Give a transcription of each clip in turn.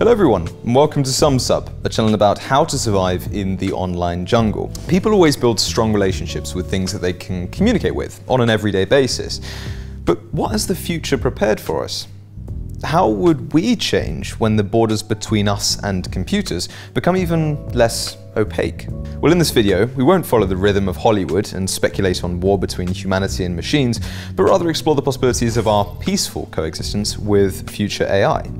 Hello everyone, and welcome to Sumsub, a channel about how to survive in the online jungle. People always build strong relationships with things that they can communicate with on an everyday basis. But what has the future prepared for us? How would we change when the borders between us and computers become even less opaque? Well, in this video, we won't follow the rhythm of Hollywood and speculate on war between humanity and machines, but rather explore the possibilities of our peaceful coexistence with future AI.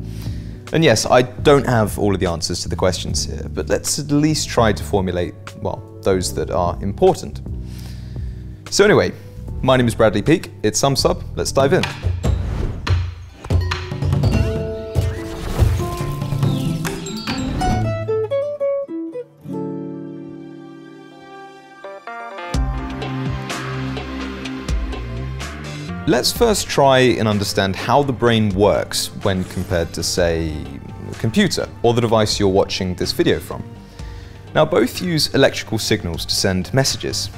And yes, I don't have all of the answers to the questions here, but let's at least try to formulate, well, those that are important. So anyway, my name is Bradley Peake, it's Sumsub, let's dive in. Let's first try and understand how the brain works when compared to, say, a computer or the device you're watching this video from. Now, both use electrical signals to send messages.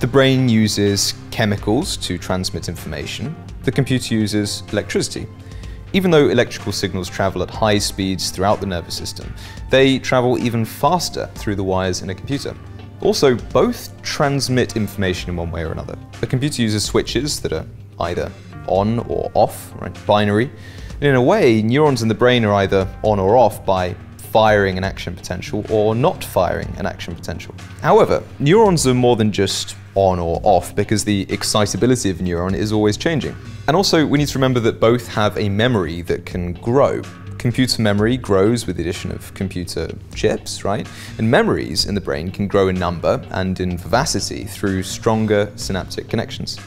The brain uses chemicals to transmit information. The computer uses electricity. Even though electrical signals travel at high speeds throughout the nervous system, they travel even faster through the wires in a computer. Also, both transmit information in one way or another. A computer uses switches that are either on or off, right? Binary. And in a way, neurons in the brain are either on or off by firing an action potential or not firing an action potential. However, neurons are more than just on or off because the excitability of a neuron is always changing. And also, we need to remember that both have a memory that can grow. Computer memory grows with the addition of computer chips, right? And memories in the brain can grow in number and in vivacity through stronger synaptic connections.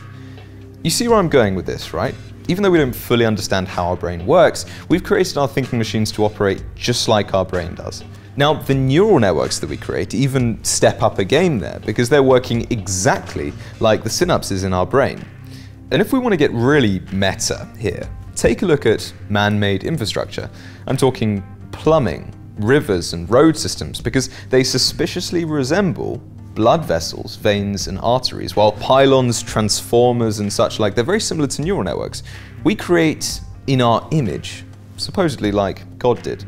You see where I'm going with this, right? Even though we don't fully understand how our brain works, we've created our thinking machines to operate just like our brain does. Now, the neural networks that we create even step up a game there because they're working exactly like the synapses in our brain. And if we want to get really meta here, take a look at man-made infrastructure. I'm talking plumbing, rivers, and road systems because they suspiciously resemble blood vessels, veins, and arteries, while pylons, transformers, and such like, they're very similar to neural networks. We create in our image, supposedly like God did.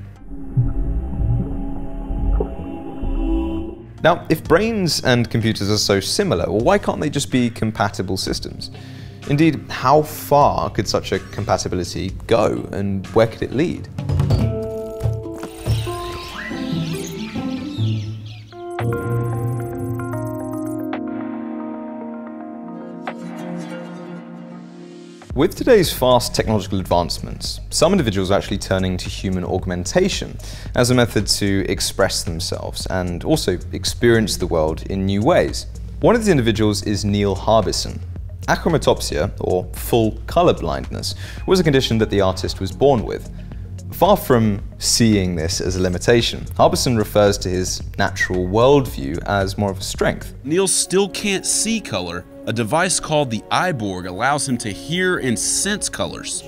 Now, if brains and computers are so similar, well, why can't they just be compatible systems? Indeed, how far could such a compatibility go, and where could it lead? With today's fast technological advancements, some individuals are actually turning to human augmentation as a method to express themselves and also experience the world in new ways. One of these individuals is Neil Harbisson. Achromatopsia, or full color blindness, was a condition that the artist was born with. Far from seeing this as a limitation, Harbisson refers to his natural worldview as more of a strength. Neil still can't see color. A device called the Eyeborg allows him to hear and sense colors.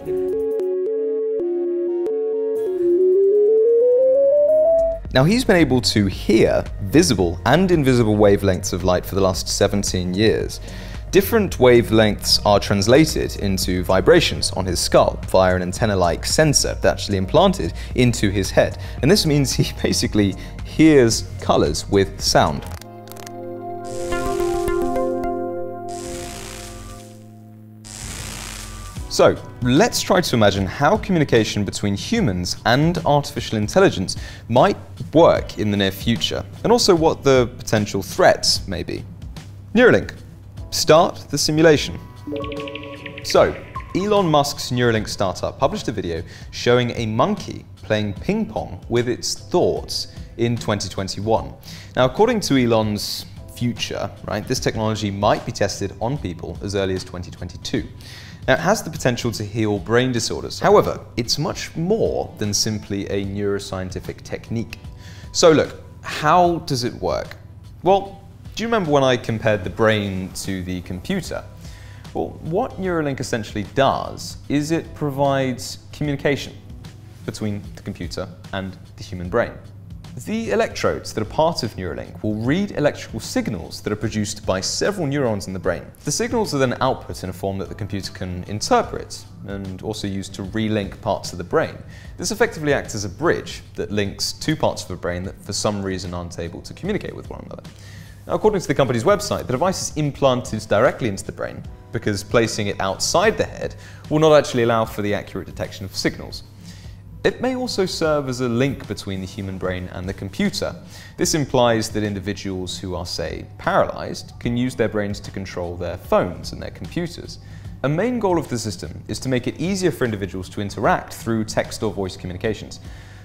Now, he's been able to hear visible and invisible wavelengths of light for the last 17 years. Different wavelengths are translated into vibrations on his skull via an antenna-like sensor that's actually implanted into his head. And this means he basically hears colors with sound. So, let's try to imagine how communication between humans and artificial intelligence might work in the near future, and also what the potential threats may be. Neuralink. Start the simulation. So, Elon Musk's Neuralink startup published a video showing a monkey playing ping pong with its thoughts in 2021. Now, according to Elon's future, right, this technology might be tested on people as early as 2022. Now, it has the potential to heal brain disorders. However, it's much more than simply a neuroscientific technique. So look, how does it work? Well, do you remember when I compared the brain to the computer? Well, what Neuralink essentially does is it provides communication between the computer and the human brain. The electrodes that are part of Neuralink will read electrical signals that are produced by several neurons in the brain. The signals are then output in a form that the computer can interpret and also use to relink parts of the brain. This effectively acts as a bridge that links two parts of the brain that for some reason aren't able to communicate with one another. Now, according to the company's website, the device is implanted directly into the brain because placing it outside the head will not actually allow for the accurate detection of signals. It may also serve as a link between the human brain and the computer. This implies that individuals who are, say, paralyzed can use their brains to control their phones and their computers. A main goal of the system is to make it easier for individuals to interact through text or voice communications.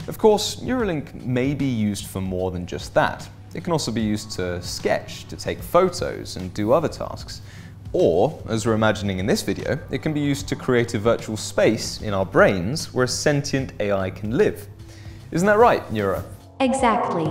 Of course, Neuralink may be used for more than just that. It can also be used to sketch, to take photos, and do other tasks. Or, as we're imagining in this video, it can be used to create a virtual space in our brains where a sentient AI can live. Isn't that right, Neura? Exactly.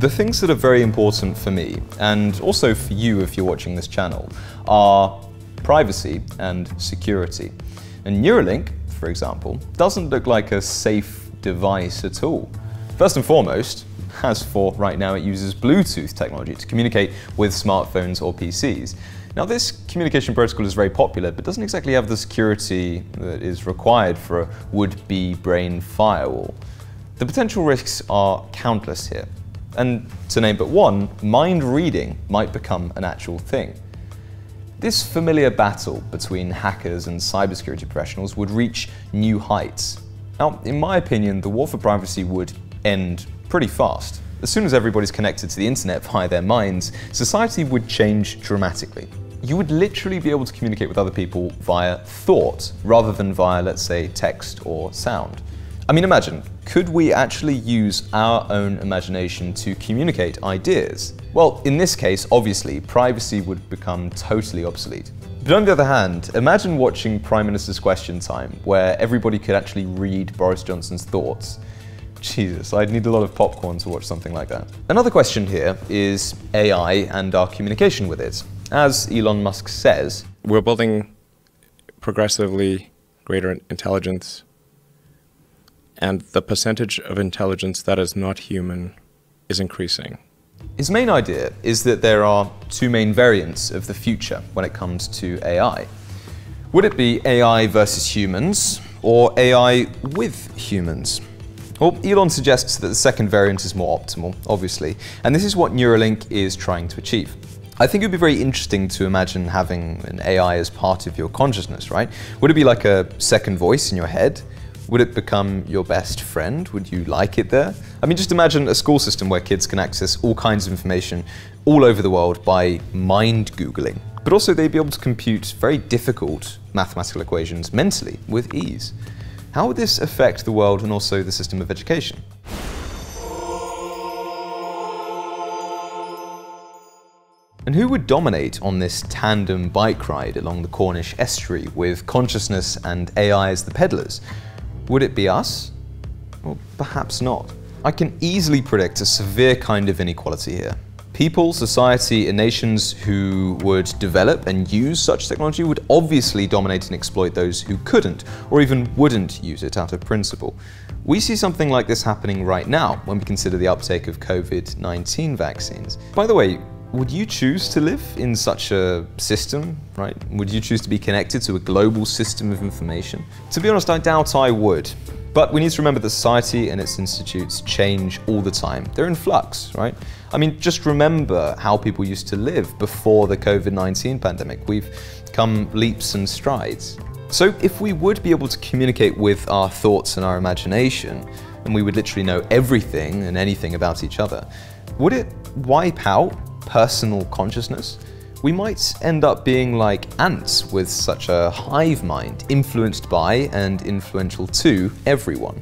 The things that are very important for me, and also for you if you're watching this channel, are privacy and security. And Neuralink, for example, doesn't look like a safe device at all. First and foremost, as for right now, it uses Bluetooth technology to communicate with smartphones or PCs. Now, this communication protocol is very popular, but doesn't exactly have the security that is required for a would-be brain firewall. The potential risks are countless here. And to name but one, mind reading might become an actual thing. This familiar battle between hackers and cybersecurity professionals would reach new heights. Now, in my opinion, the war for privacy would end pretty fast. As soon as everybody's connected to the internet via their minds, society would change dramatically. You would literally be able to communicate with other people via thought, rather than via, let's say, text or sound. I mean, imagine, could we actually use our own imagination to communicate ideas? Well, in this case, obviously, privacy would become totally obsolete. But on the other hand, imagine watching Prime Minister's Question Time, where everybody could actually read Boris Johnson's thoughts. Jesus, I'd need a lot of popcorn to watch something like that. Another question here is AI and our communication with it. As Elon Musk says, we're building progressively greater intelligence, and the percentage of intelligence that is not human is increasing. His main idea is that there are two main variants of the future when it comes to AI. Would it be AI versus humans, or AI with humans? Well, Elon suggests that the second variant is more optimal, obviously, and this is what Neuralink is trying to achieve. I think it would be very interesting to imagine having an AI as part of your consciousness, right? Would it be like a second voice in your head? Would it become your best friend? Would you like it there? I mean, just imagine a school system where kids can access all kinds of information all over the world by mind Googling. But also they'd be able to compute very difficult mathematical equations mentally with ease. How would this affect the world and also the system of education? And who would dominate on this tandem bike ride along the Cornish estuary with consciousness and AI as the peddlers? Would it be us? Well, perhaps not. I can easily predict a severe kind of inequality here. People, society, and nations who would develop and use such technology would obviously dominate and exploit those who couldn't, or even wouldn't use it out of principle. We see something like this happening right now when we consider the uptake of COVID-19 vaccines. By the way, would you choose to live in such a system, right? Would you choose to be connected to a global system of information? To be honest, I doubt I would. But we need to remember that society and its institutes change all the time. They're in flux, right? I mean, just remember how people used to live before the COVID-19 pandemic. We've come leaps and strides. So if we would be able to communicate with our thoughts and our imagination, and we would literally know everything and anything about each other, would it wipe out personal consciousness? We might end up being like ants with such a hive mind, influenced by and influential to everyone.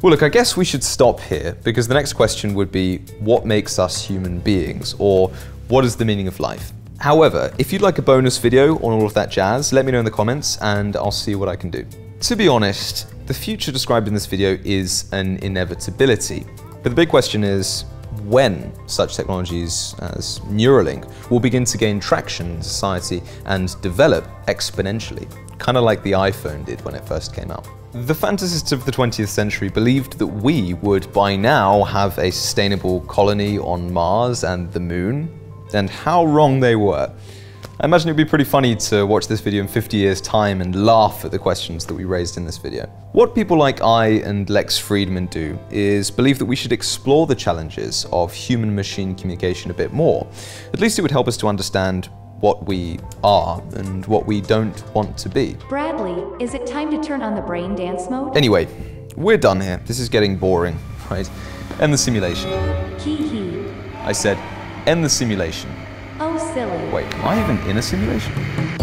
Well, look, I guess we should stop here, because the next question would be, what makes us human beings, or what is the meaning of life? However, if you'd like a bonus video on all of that jazz, let me know in the comments and I'll see what I can do. To be honest, the future described in this video is an inevitability, but the big question is, when such technologies as Neuralink will begin to gain traction in society and develop exponentially, kind of like the iPhone did when it first came out. The fantasists of the 20th century believed that we would by now have a sustainable colony on Mars and the Moon, and how wrong they were. I imagine it'd be pretty funny to watch this video in 50 years' time and laugh at the questions that we raised in this video. What people like I and Lex Friedman do is believe that we should explore the challenges of human-machine communication a bit more. At least it would help us to understand what we are and what we don't want to be. Bradley, is it time to turn on the brain dance mode? Anyway, we're done here. This is getting boring, right? End the simulation. Hee hee. I said, end the simulation. Oh, silly. Wait, am I even in a simulation?